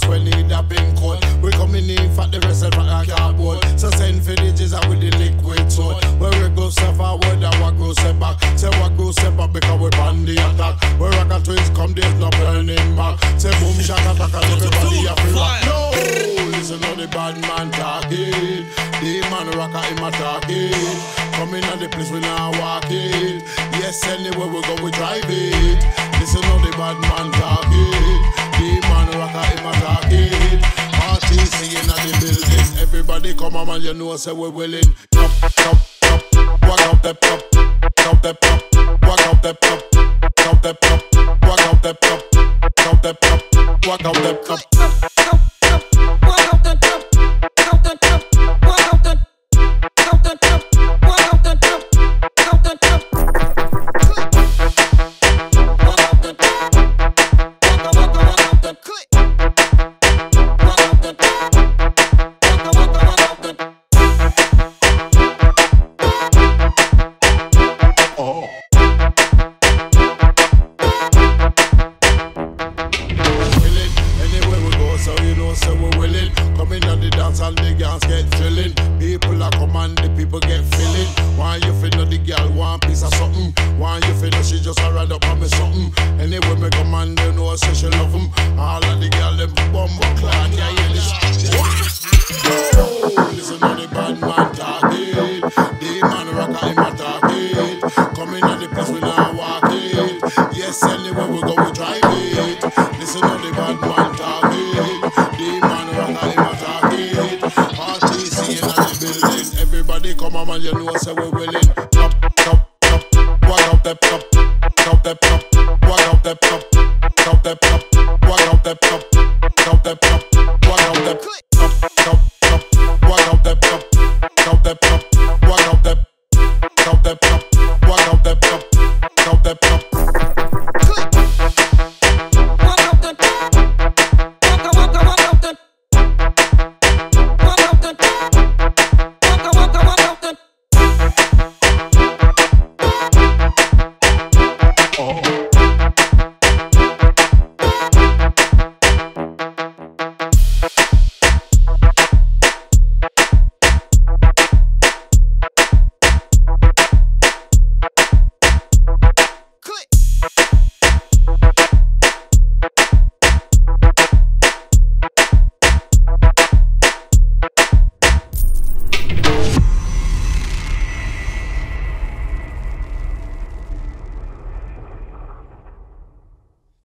bricks, we need a pink coat. We coming in for the vessel for a cardboard. So send for the jizz with the liquid soot. Where we go step forward and we go step back. Say we go step back because we ban the attack. Where I got twins come, there's no burning back. Say boom, shot attack and everybody a free rock. No, listen to the bad man talking. The man rocker him a talking. Coming at the place we now walk it. Yes, anywhere we go we drive it. Listen to the bad man talking. The man rocker him a talking. Party singing at the building. Everybody come on man, you know say we willing. Top, top, top, walk up the pop. Top the pop, walk up the pop. Top the pop, walk up the pop. Top the pop, walk up the pop. Walk up the top. Top the top. Come on, man, you know I say we're willing. Top, top, top, walk up the top, top the top.